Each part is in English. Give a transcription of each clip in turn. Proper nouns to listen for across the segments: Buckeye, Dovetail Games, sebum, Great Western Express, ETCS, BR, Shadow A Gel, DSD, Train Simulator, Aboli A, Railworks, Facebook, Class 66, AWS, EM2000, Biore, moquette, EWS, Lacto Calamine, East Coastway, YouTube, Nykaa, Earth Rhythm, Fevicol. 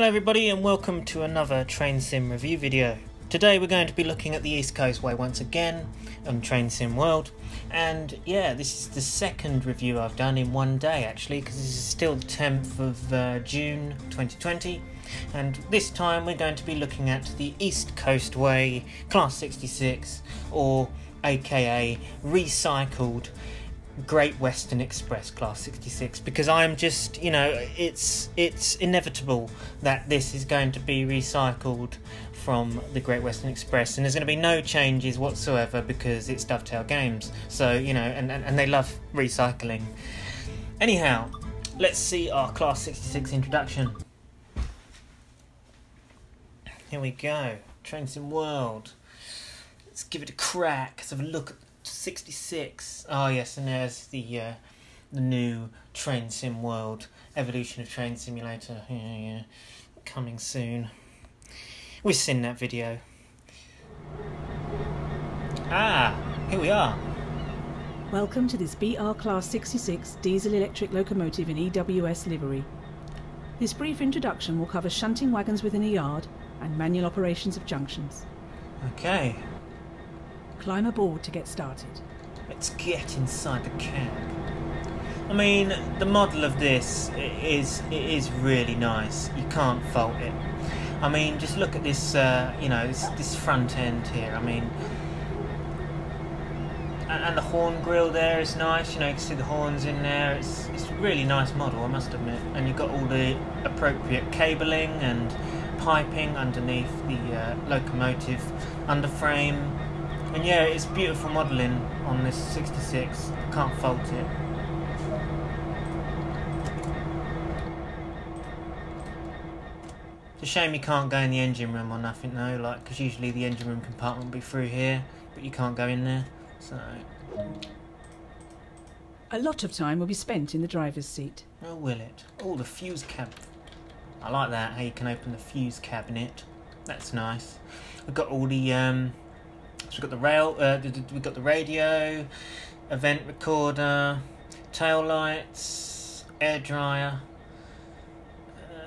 Hello everybody and welcome to another Train Sim review video. Today we're going to be looking at the East Coastway once again on Train Sim World, and yeah, this is the second review I've done in one day actually, because this is still the 10th of June 2020, and this time we're going to be looking at the East Coastway Class 66, or aka recycled Great Western Express Class 66, because I'm just, you know, it's inevitable that this is going to be recycled from the Great Western Express, and there's going to be no changes whatsoever because it's Dovetail Games, so you know, and they love recycling. Anyhow, let's see our Class 66 introduction. Here we go, Train Sim World. Let's give it a crack. Let's have a look at 66. Oh yes, and there's the new Train Sim World, evolution of Train Simulator. Yeah, coming soon. We've seen that video. Ah, here we are. Welcome to this BR Class 66 diesel-electric locomotive in EWS livery. This brief introduction will cover shunting wagons within a yard and manual operations of junctions. Okay. Climb aboard to get started. Let's get inside the cab. I mean, the model of this is really nice. You can't fault it. I mean, just look at this. You know, this front end here. I mean, and the horn grille there is nice. You know, you can see the horns in there. It's a really nice model, I must admit. And you've got all the appropriate cabling and piping underneath the locomotive underframe. And yeah, it's beautiful modelling on this 66, I can't fault it. It's a shame you can't go in the engine room or nothing though, like, because usually the engine room compartment would be through here, but you can't go in there, so... A lot of time will be spent in the driver's seat. Oh, will it? Oh, the fuse cab. I like that, how you can open the fuse cabinet. That's nice. We've got all the, so we've got the rail, we've got the radio, event recorder, tail lights, air dryer,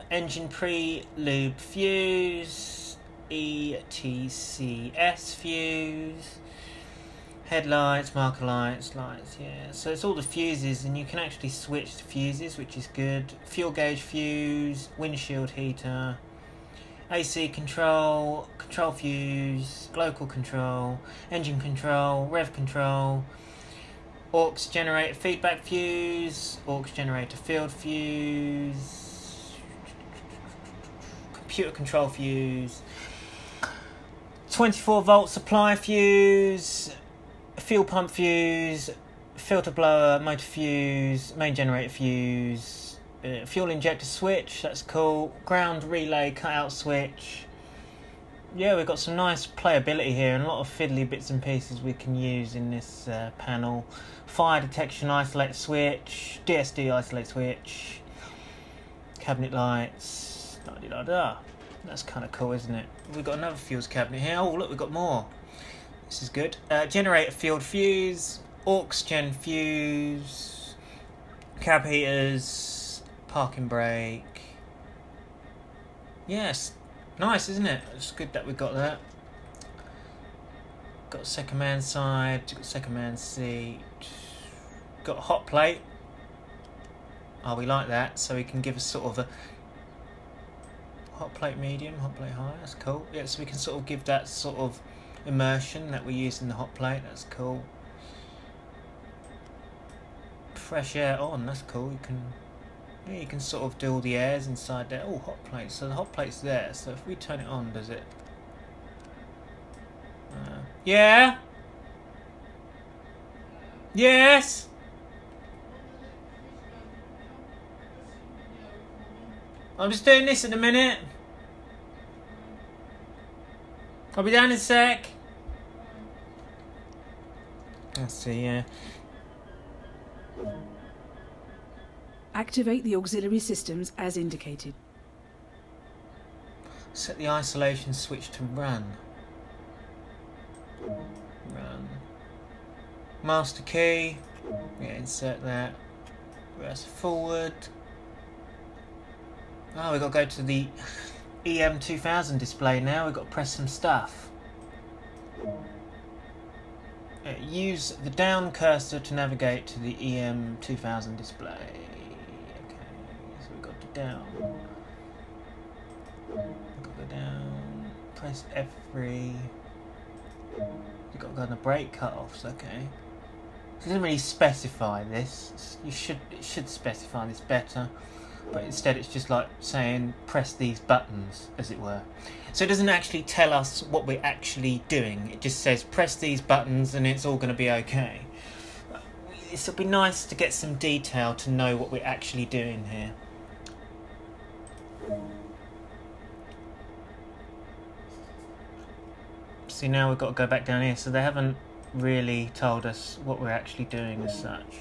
engine pre-lube fuse, ETCS fuse, headlights, marker lights, yeah. So it's all the fuses, and you can actually switch the fuses, which is good. Fuel gauge fuse, windshield heater, AC control, control fuse, local control, engine control, rev control, aux generator feedback fuse, aux generator field fuse, computer control fuse, 24 volt supply fuse, fuel pump fuse, filter blower, motor fuse, main generator fuse, fuel injector switch, that's cool, ground relay cutout switch. Yeah, we've got some nice playability here and a lot of fiddly bits and pieces we can use in this panel. Fire detection isolate switch, DSD isolate switch, cabinet lights, da-de-da-da. That's kind of cool, isn't it? We've got another fuels cabinet here. Oh look, we've got more. This is good. Generator field fuse, aux gen fuse, cab heaters, parking brake. Yes, nice, isn't it? It's good that we got that. Got second man side, got second man seat, got a hot plate. Oh, we like that, so we can give us sort of a hot plate medium, hot plate high. That's cool. Yeah, so we can sort of give that sort of immersion that we use in the hot plate. That's cool. Fresh air on. That's cool. You can. Yeah, you can sort of do all the airs inside there. Oh, hot plate. So the hot plate's there. So if we turn it on, does it? Yeah. Yes. I'm just doing this in a minute. I'll be down in a sec. Let's see. Yeah. Activate the auxiliary systems as indicated. Set the isolation switch to run. Run. Master key. Yeah, insert that. Reverse forward. Oh, we've got to go to the EM2000 display now. We've got to press some stuff. Use the down cursor to navigate to the EM2000 display. Okay, so we've got to down. We've got to go down. Press F3. You've got to go on the brake cutoffs, okay. It doesn't really specify this. It should specify this better, but instead it's just like saying press these buttons, as it were. So it doesn't actually tell us what we're actually doing. It just says press these buttons and it's all going to be okay. It would be nice to get some detail to know what we're actually doing here. See, now we've got to go back down here, so they haven't really told us what we're actually doing as such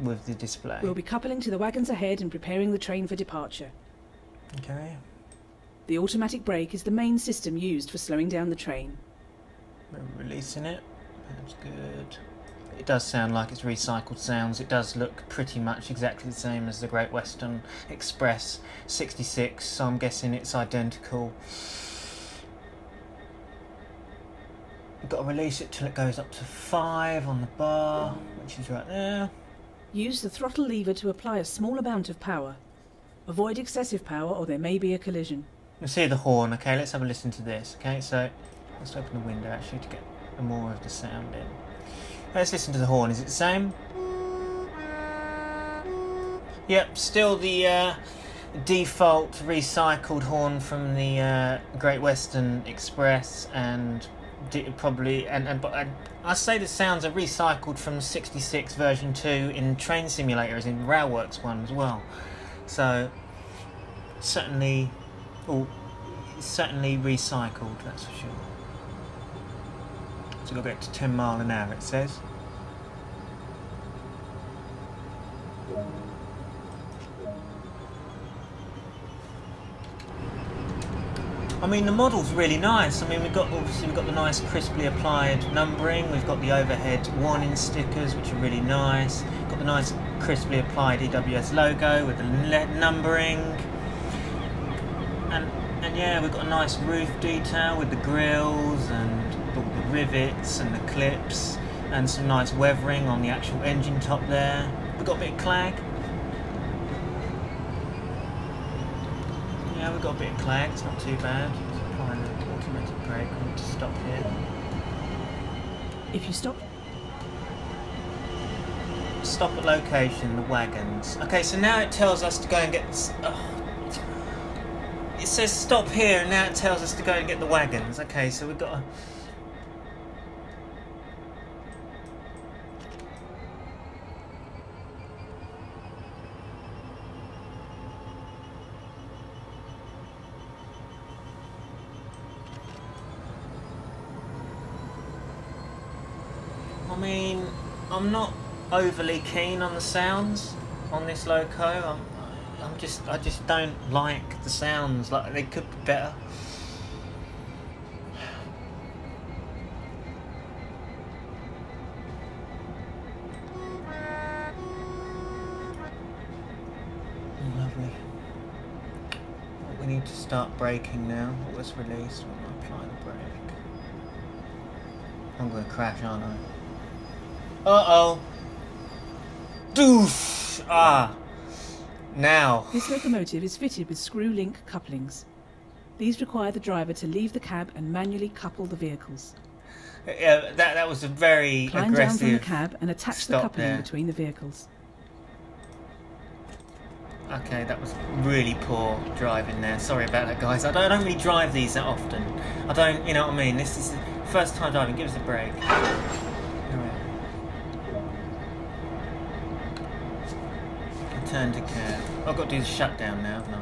with the display. We'll be coupling to the wagons ahead and preparing the train for departure. Okay. The automatic brake is the main system used for slowing down the train. We're releasing it. That's good. It does sound like it's recycled sounds. It does look pretty much exactly the same as the Great Western Express 66, so I'm guessing it's identical. We've got to release it till it goes up to 5 on the bar, which is right there. Use the throttle lever to apply a small amount of power. Avoid excessive power or there may be a collision. You'll see the horn, okay, let's have a listen to this. Okay, so let's open the window actually to get more of the sound in. Let's listen to the horn, is it the same? Yep, still the default recycled horn from the Great Western Express, and probably, and I say the sounds are recycled from 66 version 2 in Train Simulator, as in Railworks 1 as well. So certainly, well, it's certainly recycled, that's for sure. So we've got to get to 10 miles an hour, it says. I mean, the model's really nice. I mean, we've got, obviously we've got the nice crisply applied numbering, we've got the overhead warning stickers which are really nice, we've got the nice crisply applied EWS logo with the numbering, and yeah, we've got a nice roof detail with the grills and the rivets and the clips, and some nice weathering on the actual engine top there. We've got a bit of clag. Yeah, we've got a bit of clag, it's not too bad. Just applying the automatic brake. We need to stop here. If you stop at location, the wagons. Okay, so now it tells us to go and get this. Oh. It says stop here, and now it tells us to go and get the wagons. Okay, so we've got a. I mean, I'm not overly keen on the sounds on this loco. I just don't like the sounds. Like, they could be better. Oh, lovely. We need to start braking now. Let's release. We'll apply the brake. I'm going to crash, aren't I? Uh-oh. Doof! Ah. Now. This locomotive is fitted with screw-link couplings. These require the driver to leave the cab and manually couple the vehicles. Yeah, that was a very aggressive stop there. Climb down from the cab and attach the coupling between the vehicles. Okay, that was really poor driving there. Sorry about that, guys. I don't really drive these that often. I don't, you know what I mean? This is the first time driving. Give us a break. Turn to care. I've got to do the shutdown now, haven't I?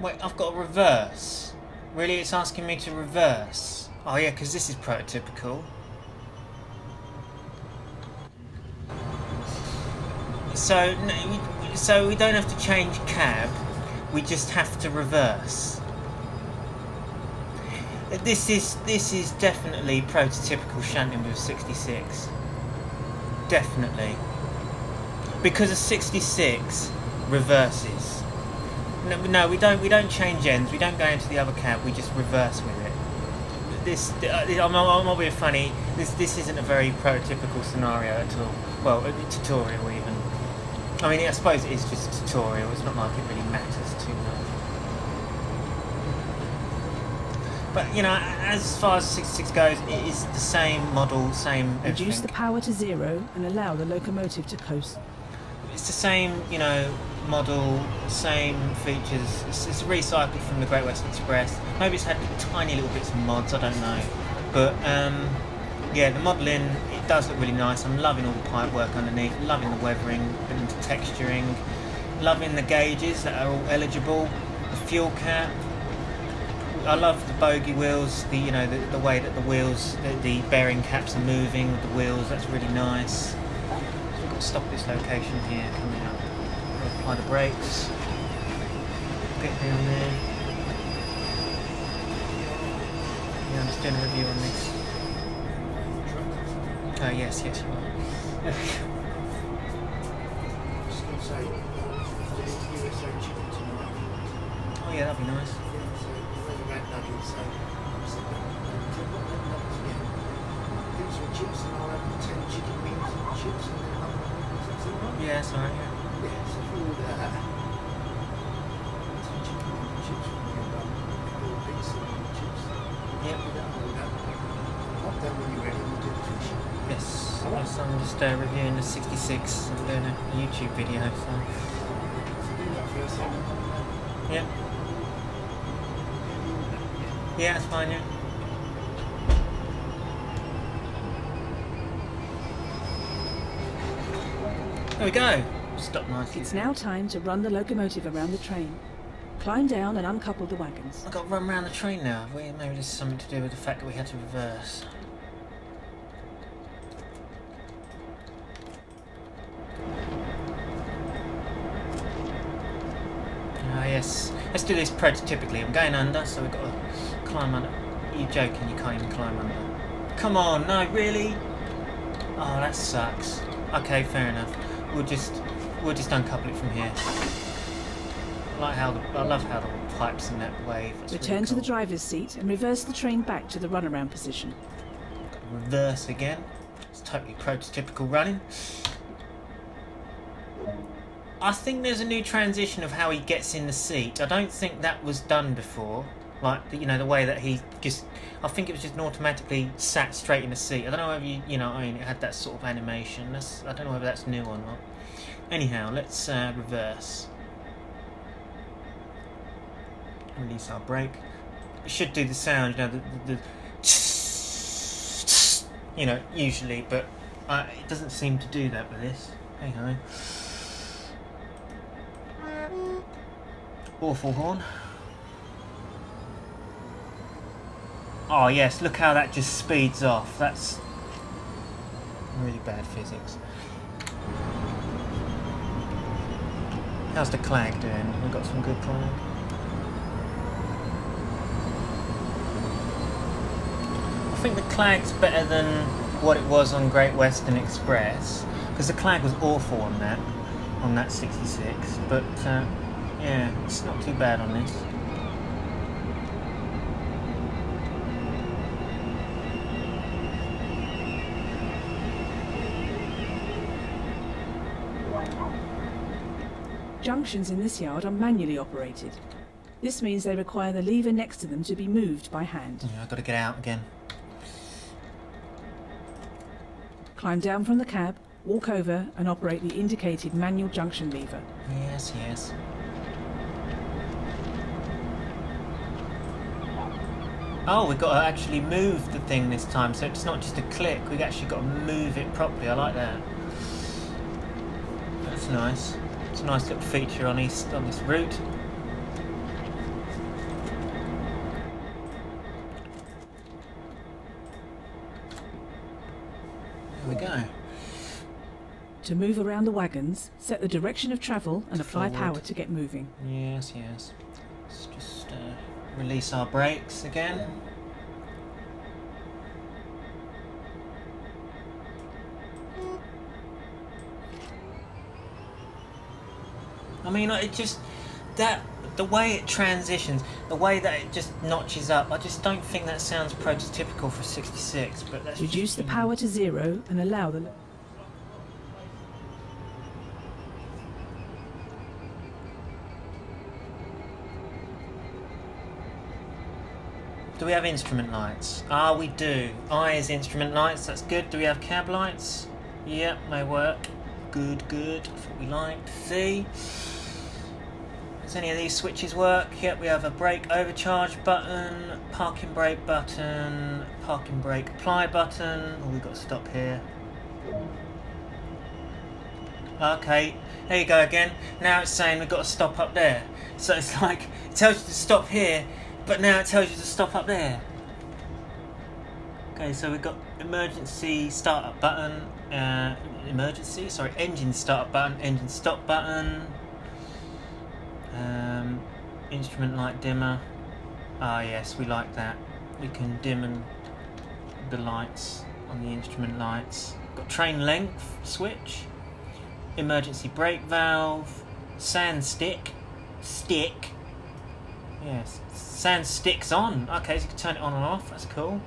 Wait, I've got to reverse. Really, it's asking me to reverse. Oh yeah, because this is prototypical. So we don't have to change cab, we just have to reverse. This is definitely prototypical Shandon with 66. Definitely. Because a 66 reverses. No, we don't change ends, we don't go into the other cab, we just reverse with it. I'm not being funny, this isn't a very prototypical scenario at all. Well, a tutorial even. I mean, I suppose it is just a tutorial, it's not like it really matters too much. But, you know, as far as 66 goes, it is the same model, same everything. Reduce the power to zero and allow the locomotive to coast. It's the same, you know, model, same features. It's recycled from the Great Western Express. Maybe it's had tiny little bits of mods, I don't know. But, yeah, the modelling, it does look really nice. I'm loving all the pipe work underneath, loving the weathering and the texturing, loving the gauges that are all eligible, the fuel cap. I love the bogey wheels, the, you know, the way that the wheels, the bearing caps are moving with the wheels, that's really nice. Stop this location here, coming up. Apply the brakes. Get down there. Yeah, I'm just doing a review on this. Oh yes, yes you are. Just gonna say, oh yeah, that'd be nice. Yeah, that's alright, yeah. Yeah, so for all that, chips from the little piece of chips. Yep. Pop them when you're ready, we'll do the fish. Yes, so I'm just reviewing the 66 and doing a YouTube video, so. Do that first one. Yep. Yeah, that's fine, yeah. There we go. Stop nicely. It's now time to run the locomotive around the train. Climb down and uncouple the wagons. I've got to run around the train now. Maybe this is something to do with the fact that we had to reverse. Ah yes. Let's do this prototypically. I'm going under, so we've got to climb under. You're joking, you can't even climb under. Come on, no, really? Oh, that sucks. Okay, fair enough. We'll just uncouple it from here. I love how the pipes in that wave. That's return really cool. To the driver's seat and reverse the train back to the runaround position. Reverse again. It's totally prototypical running. I think there's a new transition of how he gets in the seat. I don't think that was done before. Like the, you know, the way that he just, I think it was just automatically sat straight in the seat. I don't know whether you know, I mean, it had that sort of animation. I don't know whether that's new or not. Anyhow, let's reverse. Release our brake. It should do the sound, you know, the you know, usually, but it doesn't seem to do that with this. Hey ho. Awful horn. Oh yes, look how that just speeds off. That's really bad physics. How's the clag doing? We've got some good clag. I think the clag's better than what it was on Great Western Express, because the clag was awful on that 66. But yeah, it's not too bad on this. Junctions in this yard are manually operated. This means they require the lever next to them to be moved by hand. Yeah, I've got to get out again. Climb down from the cab, walk over and operate the indicated manual junction lever. Yes, yes. Oh, we've got to actually move the thing this time, so it's not just a click, we've actually got to move it properly. I like that. That's nice. It's a nice little feature on this route. There we go. To move around the wagons, set the direction of travel and apply power to get moving. Yes, yes. Let's just release our brakes again. I mean, it just, the way it transitions, the way that it just notches up, I just don't think that sounds prototypical for 66, but that's... Reduce the power to zero and allow the... Do we have instrument lights? Ah, we do. I is instrument lights, that's good. Do we have cab lights? Yep, they work. Good, good. That's what we like to see. Does any of these switches work? Yep, we have a brake overcharge button, parking brake button, parking brake apply button. Oh, we've got to stop here. Okay, there you go again. Now it's saying we've got to stop up there. So it's like, it tells you to stop here, but now it tells you to stop up there. Okay, so we've got emergency startup button, engine startup button, engine stop button, instrument light dimmer. Ah, yes, we like that. We can dim the lights on the instrument lights. Got train length switch, emergency brake valve, sand stick. Yes, sand sticks on. Okay, so you can turn it on and off. That's cool.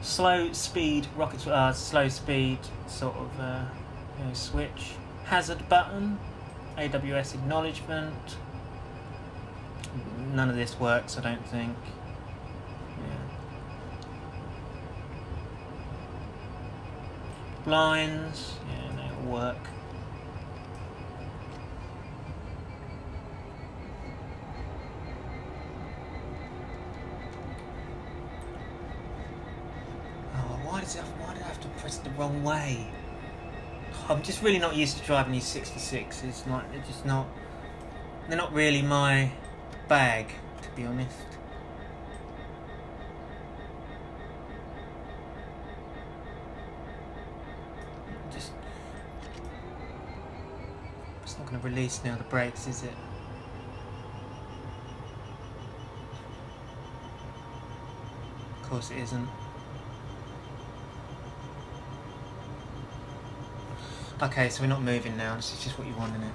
Slow speed rockets. Slow speed sort of switch. Hazard button. AWS acknowledgement. None of this works, I don't think. Yeah. Blinds. Yeah, they all work. Why do I have to press the wrong way? I'm just really not used to driving these 66s. Like, they're just not... They're not really my bag, to be honest. It's not going to release now the brakes, is it? Of course it isn't. Okay, so we're not moving now, this is just what you want, innit?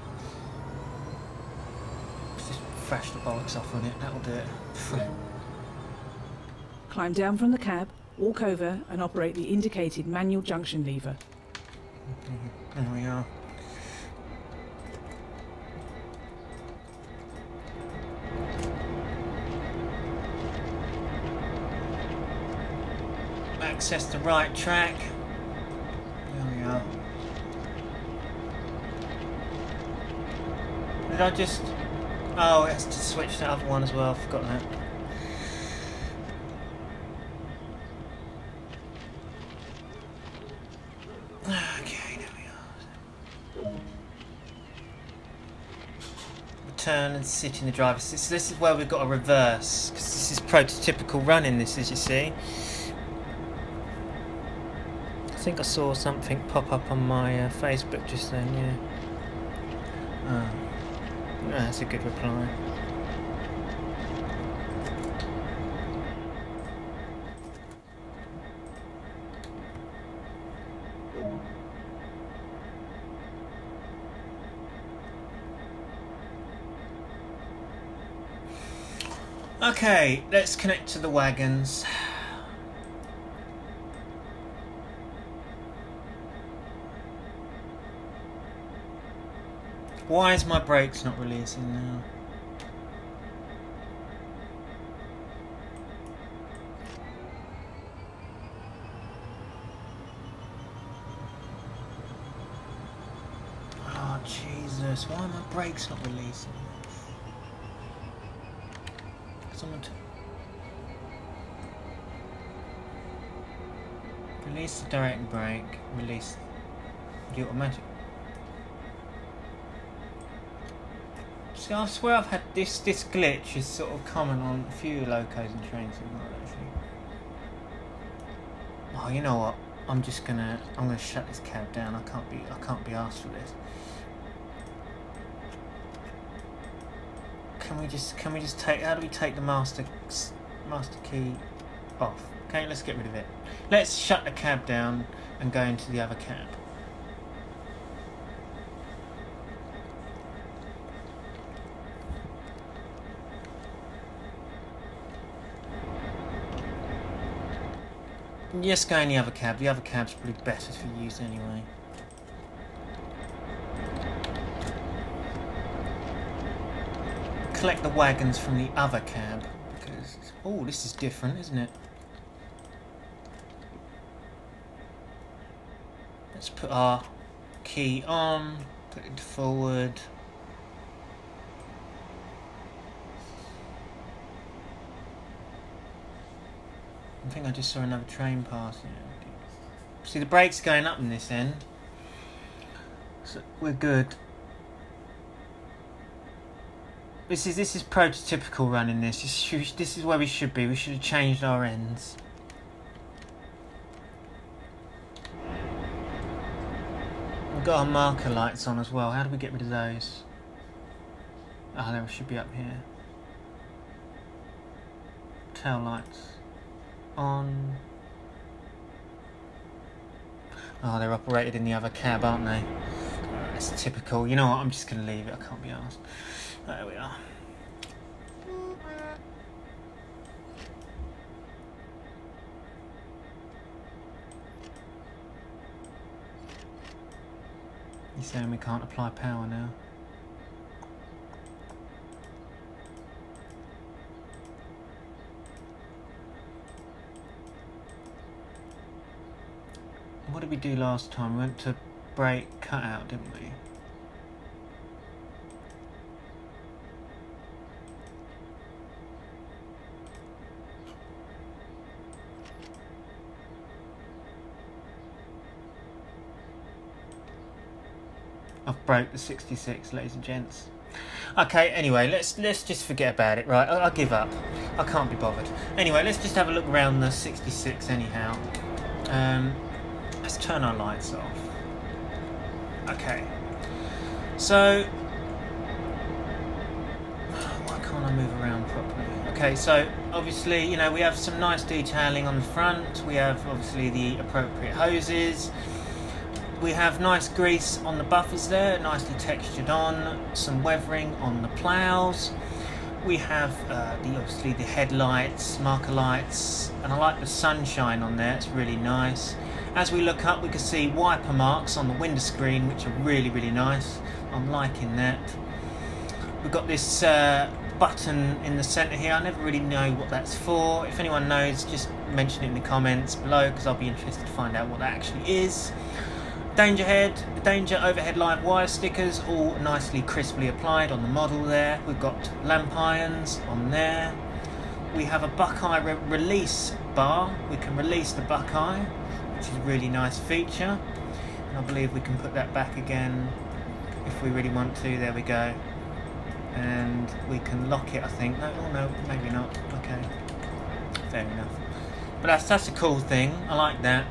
Let's just thrash the bollocks off on it, that'll do it. Climb down from the cab, walk over and operate the indicated manual junction lever. There we are. Access the right track. There we are. Did I just... Oh, it's to switch to the other one as well, I've forgotten that. Okay, there we are. Return and sit in the driver's seat. So this is where we've got to reverse, because this is prototypical running, this is, you see. I think I saw something pop up on my Facebook just then, yeah. No, that's a good reply. Okay, let's connect to the wagons. Why is my brakes not releasing now? Oh Jesus, why are my brakes not releasing? Someone release the direct brake, release the automatic. See, I swear I've had this glitch is sort of common on a few locos and trains and all that. oh, you know what, I'm gonna shut this cab down. I can't be asked for this. Can we just take, how do we take the master key off? Okay, let's get rid of it. Let's shut the cab down and go into the other cab. Yes, go in the other cab. The other cab's probably better for use anyway. Collect the wagons from the other cab because, oh, this is different, isn't it? Let's put our key on, put it forward. I think I just saw another train passing. See, the brake's going up in this end, so we're good. This is prototypical running. This is where we should be. We should have changed our ends. We've got our marker lights on as well. How do we get rid of those? Oh, they should be up here. Tail lights. On. Oh, they're operated in the other cab, aren't they? It's typical. You know what? I'm just going to leave it. I can't be asked. There we are. You're saying we can't apply power now? What did we do last time? We went to brake cutout, didn't we? I've broke the 66, ladies and gents. Okay, anyway, let's just forget about it, right? I give up. I can't be bothered. Anyway, let's just have a look around the 66 anyhow. Let's turn our lights off. Okay. So, why can't I move around properly? Okay, so obviously, you know, we have some nice detailing on the front. We have obviously the appropriate hoses. We have nice grease on the buffers there, nicely textured on. Some weathering on the ploughs. We have obviously the headlights, marker lights, and I like the sunshine on there. It's really nice. As we look up, we can see wiper marks on the window screen, which are really, really nice. I'm liking that. We've got this button in the centre here. I never really know what that's for. If anyone knows, just mention it in the comments below, because I'll be interested to find out what that actually is. Danger head, danger overhead live wire stickers, all nicely crisply applied on the model there. We've got lamp irons on there. We have a Buckeye release bar. We can release the Buckeye, which is a really nice feature, and I believe we can put that back again if we really want to. There we go. And we can lock it, I think. No, oh no, maybe not. Okay, fair enough. But that's a cool thing. I like that.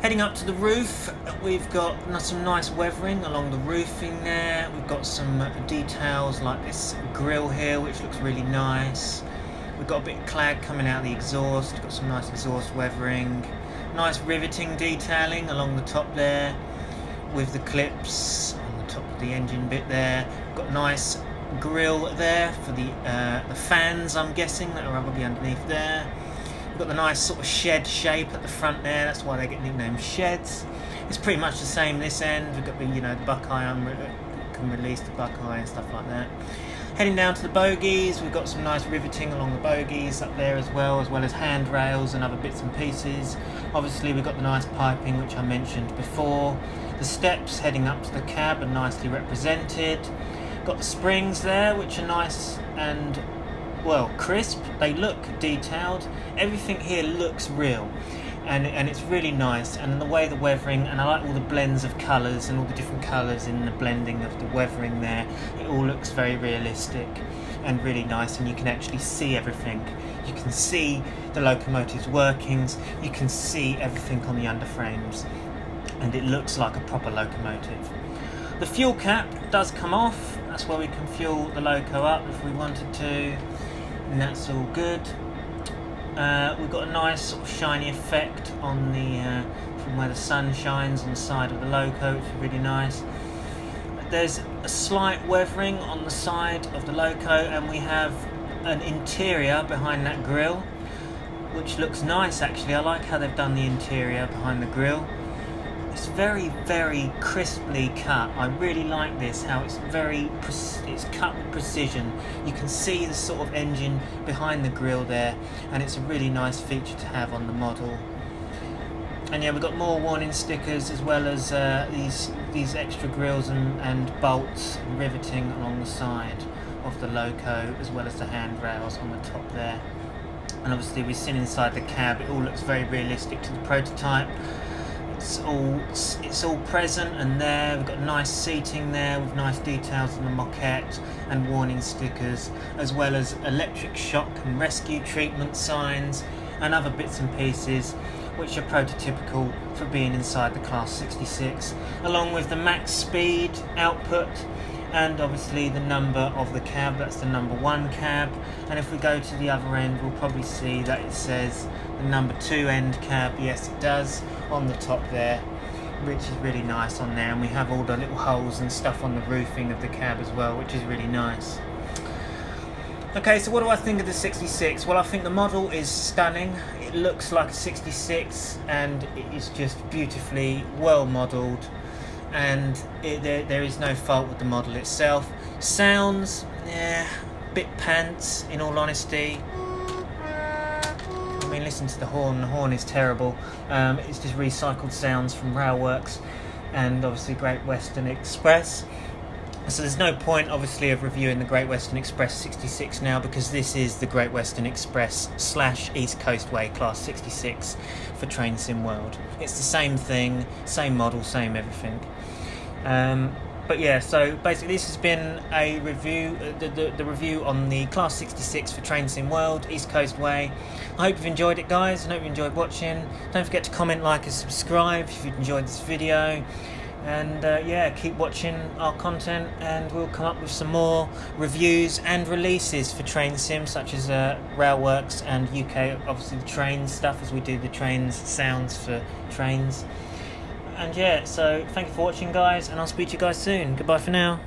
Heading up to the roof, we've got some nice weathering along the roofing there. We've got some details like this grille here, which looks really nice. We've got a bit of clag coming out of the exhaust. We've got some nice exhaust weathering. Nice riveting detailing along the top there with the clips on the top of the engine bit there. Got nice grille there for the fans, I'm guessing, that are probably underneath there. We've got the nice sort of shed shape at the front there. That's why they get nicknamed sheds. It's pretty much the same this end. We've got the, you know, the Buckeye can release the Buckeye and stuff like that. Heading down to the bogies, we've got some nice riveting along the bogies up there as well as handrails and other bits and pieces. Obviously we've got the nice piping which I mentioned before. The steps heading up to the cab are nicely represented. Got the springs there which are nice and, well, crisp. They look detailed. Everything here looks real. and it's really nice, and the way the weathering, and I like all the blends of colours and all the different colours in the blending of the weathering there. It all looks very realistic and really nice, and you can actually see everything. You can see the locomotive's workings, you can see everything on the underframes, and it looks like a proper locomotive. The fuel cap does come off, that's where we can fuel the loco up if we wanted to, and that's all good. We've got a nice sort of shiny effect on the from where the sun shines on the side of the loco, which is really nice. There's a slight weathering on the side of the loco, and we have an interior behind that grille, which looks nice actually. I like how they've done the interior behind the grille. It's very, very crisply cut. I really like this, how it's it's cut with precision. You can see the sort of engine behind the grille there, and it's a really nice feature to have on the model. And yeah, we've got more warning stickers, as well as these extra grills and bolts and riveting along the side of the loco, as well as the handrails on the top there. And obviously we've seen inside the cab, it all looks very realistic to the prototype. It's all present and there. We've got nice seating there with nice details on the moquette and warning stickers, as well as electric shock and rescue treatment signs and other bits and pieces which are prototypical for being inside the Class 66, along with the max speed output and obviously the number of the cab. That's the number 1 cab, and if we go to the other end, we'll probably see that it says the number 2 end cab. Yes, it does on the top there, which is really nice on there, and we have all the little holes and stuff on the roofing of the cab as well, which is really nice. Okay, so what do I think of the 66? Well, I think the model is stunning. It looks like a 66, and it is just beautifully well modelled, and there is no fault with the model itself. Sounds, yeah, a bit pants in all honesty. I mean, listen to the horn is terrible. It's just recycled sounds from Railworks and obviously Great Western Express. So there's no point obviously of reviewing the Great Western Express 66 now, because this is the Great Western Express / East Coastway Class 66 for Train Sim World. It's the same thing, same model, same everything. But yeah, so basically this has been a review, the review on the Class 66 for Train Sim World, East Coastway. I hope you've enjoyed it, guys. I hope you enjoyed watching. Don't forget to comment, like and subscribe if you've enjoyed this video. And yeah, keep watching our content, and we'll come up with some more reviews and releases for Train Sim, such as Railworks and UK, obviously the train stuff, as we do the trains, sounds for trains. And yeah, so thank you for watching, guys, and I'll speak to you guys soon. Goodbye for now.